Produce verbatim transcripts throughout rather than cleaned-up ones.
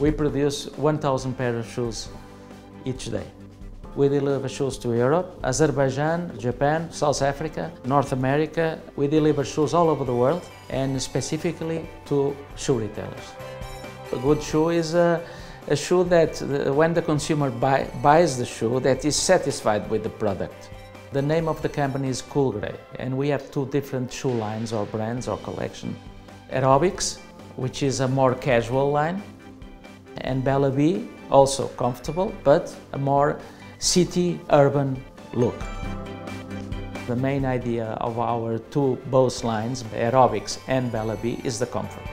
we produce one thousand pairs of shoes each day. We deliver shoes to Europe, Azerbaijan, Japan, South Africa, North America. We deliver shoes all over the world, and specifically to shoe retailers. A good shoe is a, a shoe that the, when the consumer buy, buys the shoe, that is satisfied with the product. The name of the company is Coolgray, and we have two different shoe lines or brands or collection. Aerobics, which is a more casual line, and Bella B, also comfortable, but a more city urban look. The main idea of our two both lines, Aerobics and Bella B, is the comfort.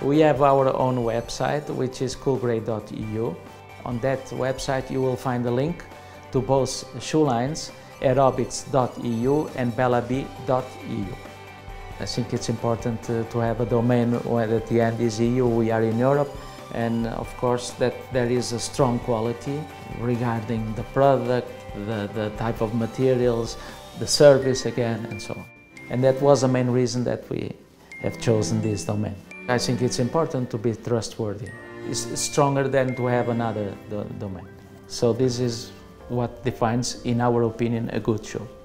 We have our own website, which is Coolgray dot E U. On that website you will find a link to both shoe lines, Aerobics dot E U and Bella B dot E U. I think it's important to, to have a domain where at the end is E U, we are in Europe, and of course that there is a strong quality regarding the product, the, the type of materials, the service again, and so on. And that was the main reason that we have chosen this domain. I think it's important to be trustworthy. It's stronger than to have another do domain. So this is what defines, in our opinion, a good show.